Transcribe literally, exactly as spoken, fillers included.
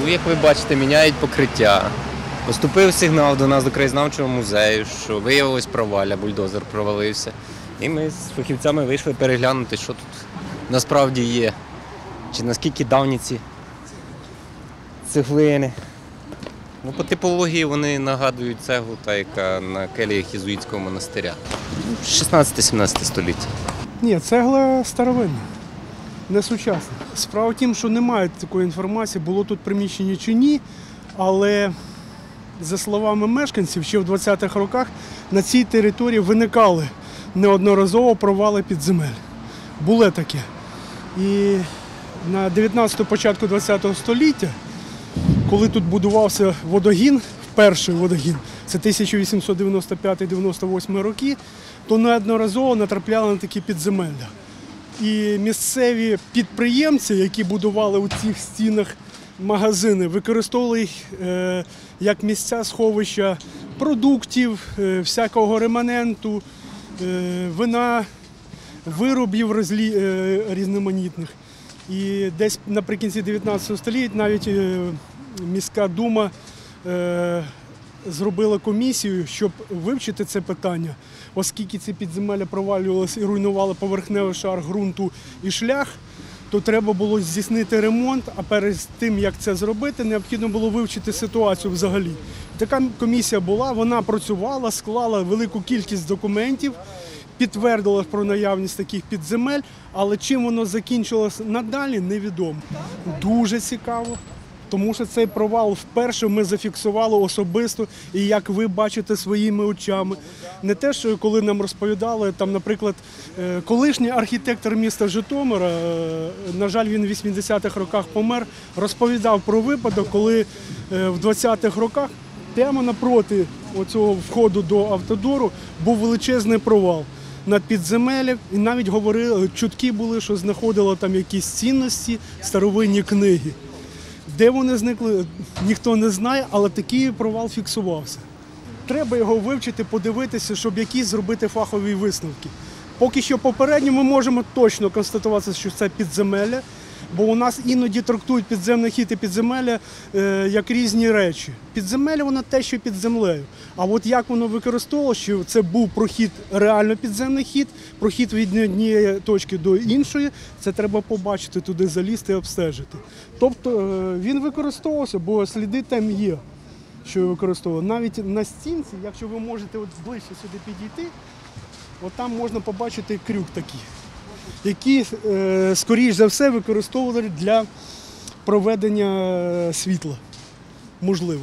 Ну, як ви бачите, міняють покриття. Поступив сигнал до нас, до краєзнавчого музею, що виявилось проваля, бульдозер провалився. І ми з фахівцями вийшли переглянути, що тут насправді є. Чи наскільки давні ці цеглини. Ну, по типології вони нагадують цеглу, та, яка на келіях Ізуїтського монастиря. шістнадцяте-сімнадцяте століття. Ні, цегла старовинна, не сучасна. Справа в тім, що немає такої інформації, було тут приміщення чи ні, але за словами мешканців, ще в двадцятих роках на цій території виникали неодноразово провали підземель. Було таке. І на дев'ятнадцятому, початку двадцятого століття, коли тут будувався водогін, перший водогін, це тисяча вісімсот дев'яносто п'ятий — дев'яносто восьмий роки, то неодноразово натрапляли на такі підземелля. І місцеві підприємці, які будували у цих стінах магазини, використовували їх як місця сховища продуктів, всякого реманенту, вина, виробів різноманітних. І десь наприкінці дев'ятнадцятого століття навіть Міська дума зробила комісію, щоб вивчити це питання, оскільки ці підземелля провалювалися і руйнували поверхневий шар ґрунту і шлях, то треба було здійснити ремонт, а перед тим, як це зробити, необхідно було вивчити ситуацію взагалі. Така комісія була, вона працювала, склала велику кількість документів, підтвердила про наявність таких підземель, але чим воно закінчилось надалі, невідомо. Дуже цікаво. Тому що цей провал вперше ми зафіксували особисто, і як ви бачите своїми очами. Не те, що коли нам розповідали, там, наприклад, колишній архітектор міста Житомира, на жаль, він в вісімдесятих роках помер, розповідав про випадок, коли в двадцятих роках прямо напроти оцього входу до Автодору був величезний провал над підземеллям, і навіть говорили, чутки були, що знаходили там якісь цінності, старовинні книги. Де вони зникли, ніхто не знає, але такий провал фіксувався. Треба його вивчити, подивитися, щоб якісь зробити фахові висновки. Поки що попередньо ми можемо точно констатувати, що це підземелля, бо у нас іноді трактують підземний хід і підземелля е, як різні речі. Підземелля – воно те, що під землею. А от як воно використовувалося, що це був прохід, реально підземний хід, прохід від однієї точки до іншої, це треба побачити, туди залізти і обстежити. Тобто е, він використовувався, бо сліди там є, що використовували. Навіть на стінці, якщо ви можете от ближче сюди підійти, от там можна побачити крюк такий, які, скоріш за все, використовували для проведення світла, можливо.